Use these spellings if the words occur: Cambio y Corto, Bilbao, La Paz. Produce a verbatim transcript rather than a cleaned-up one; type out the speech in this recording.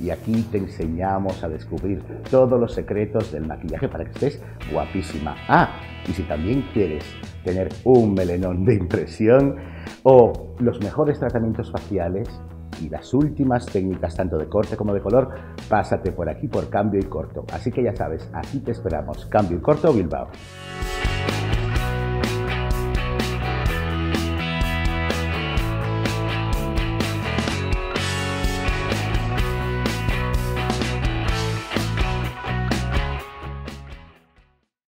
y aquí te enseñamos a descubrir todos los secretos del maquillaje para que estés guapísima. Ah, y si también quieres tener un melenón de impresión o los mejores tratamientos faciales y las últimas técnicas tanto de corte como de color, pásate por aquí por Cambio y Corto. Así que ya sabes, aquí te esperamos. Cambio y Corto, Bilbao.